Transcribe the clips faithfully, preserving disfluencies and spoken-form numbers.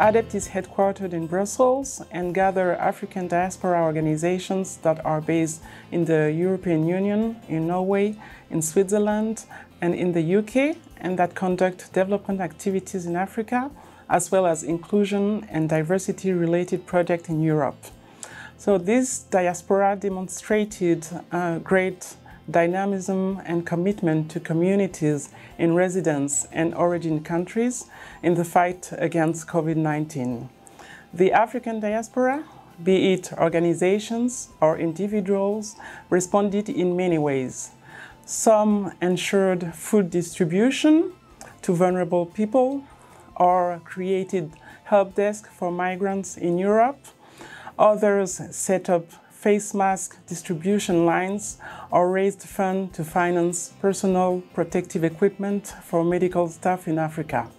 ADEPT is headquartered in Brussels and gather African diaspora organizations that are based in the European Union, in Norway, in Switzerland and in the U K, and that conduct development activities in Africa, as well as inclusion and diversity related projects in Europe. So this diaspora demonstrated uh, great dynamism and commitment to communities in residence and origin countries in the fight against COVID nineteen. The African diaspora, be it organizations or individuals, responded in many ways. Some ensured food distribution to vulnerable people or created help desk for migrants in Europe. Others set up face mask distribution lines or raised funds to finance personal protective equipment for medical staff in Africa.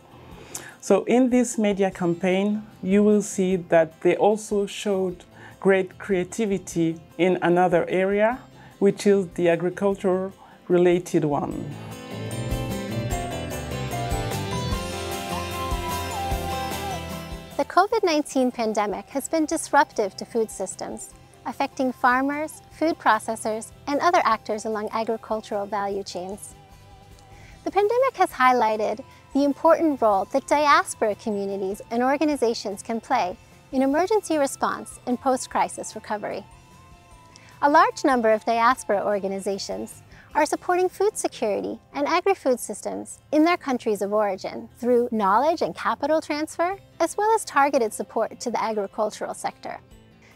So in this media campaign, you will see that they also showed great creativity in another area, which is the agriculture-related one. The COVID nineteen pandemic has been disruptive to food systems, affecting farmers, food processors, and other actors along agricultural value chains. The pandemic has highlighted the important role that diaspora communities and organizations can play in emergency response and post-crisis recovery. A large number of diaspora organizations are supporting food security and agri-food systems in their countries of origin through knowledge and capital transfer, as well as targeted support to the agricultural sector.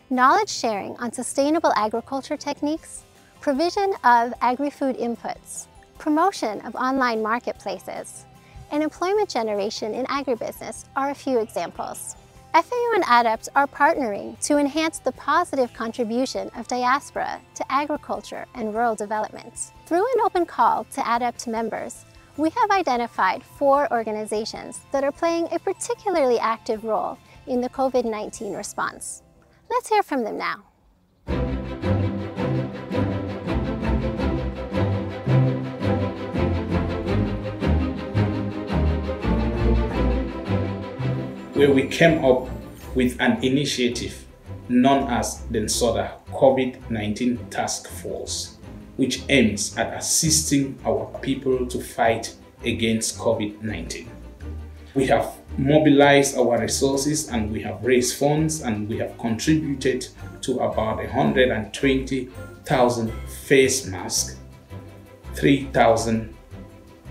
Knowledge sharing on sustainable agriculture techniques, provision of agri-food inputs, promotion of online marketplaces, and employment generation in agribusiness are a few examples. F A O and ADEPT are partnering to enhance the positive contribution of diaspora to agriculture and rural development. Through an open call to ADEPT members, we have identified four organizations that are playing a particularly active role in the COVID nineteen response. Let's hear from them now. Where we came up with an initiative known as the NSODA COVID nineteen Task Force, which aims at assisting our people to fight against COVID nineteen. We have mobilized our resources and we have raised funds and we have contributed to about one hundred twenty thousand face masks, three thousand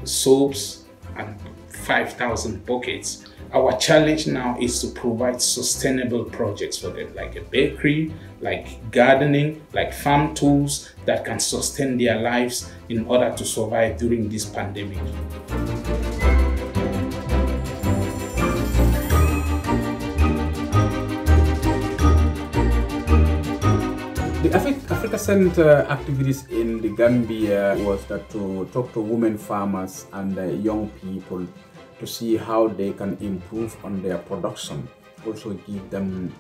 soaps and five thousand buckets. Our challenge now is to provide sustainable projects for them, like a bakery, like gardening, like farm tools that can sustain their lives in order to survive during this pandemic. The Africa Center activities in the Gambia was that to talk to women farmers and young people to see how they can improve on their production. Also give them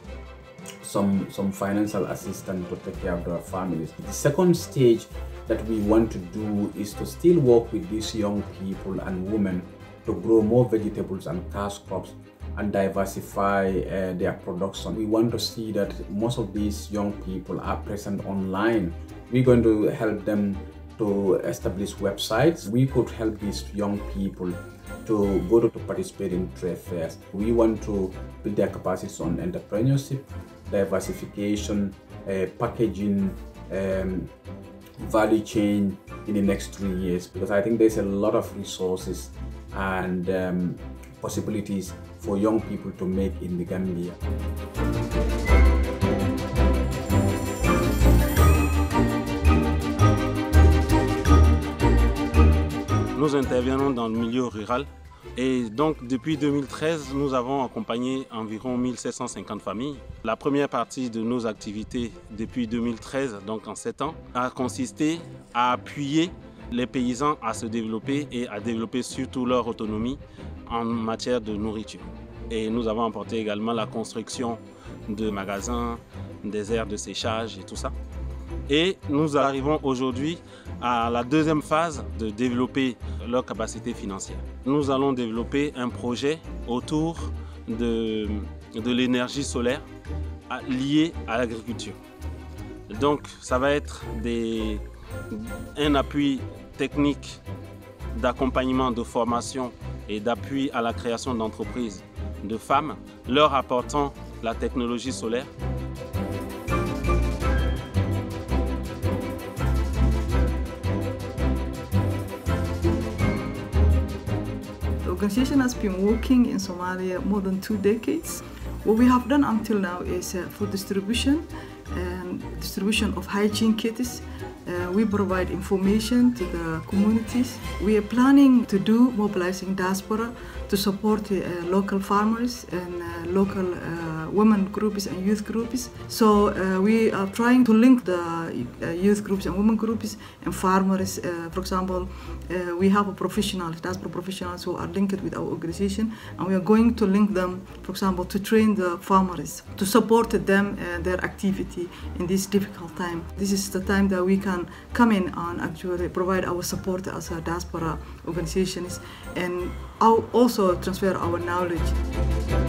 some, some financial assistance to take care of their families. The second stage that we want to do is to still work with these young people and women to grow more vegetables and cash crops and diversify uh, their production. We want to see that most of these young people are present online. We're going to help them to establish websites. We could help these young people to go to, to participate in trade fairs. We want to build their capacities on entrepreneurship, diversification, uh, packaging, um, value chain in the next three years. Because I think there's a lot of resources and um, possibilities for young people to make in the Gambia. Nous intervenons dans le milieu rural et donc depuis deux mille treize, nous avons accompagné environ mille sept cent cinquante familles. La première partie de nos activités depuis deux mille treize, donc en sept ans, a consisté à appuyer les paysans à se développer et à développer surtout leur autonomie en matière de nourriture. Et nous avons apporté également la construction de magasins, des aires de séchage et tout ça. Et nous arrivons aujourd'hui à la deuxième phase de développer leur capacité financière. Nous allons développer un projet autour de, de l'énergie solaire à, liée à l'agriculture. Donc ça va être des, un appui technique d'accompagnement, de formation et d'appui à la création d'entreprises de femmes, leur apportant la technologie solaire. The organization has been working in Somalia more than two decades. What we have done until now is uh, food distribution and distribution of hygiene kits. Uh, we provide information to the communities. We are planning to do mobilizing diaspora to support uh, local farmers and uh, local uh, women groups and youth groups. So uh, we are trying to link the uh, youth groups and women groups and farmers. Uh, for example, uh, we have a professional, diaspora professionals who are linked with our organization, and we are going to link them, for example, to train the farmers, to support them and their activity in this difficult time. This is the time that we can come in and actually provide our support as a diaspora organizations and also transfer our knowledge.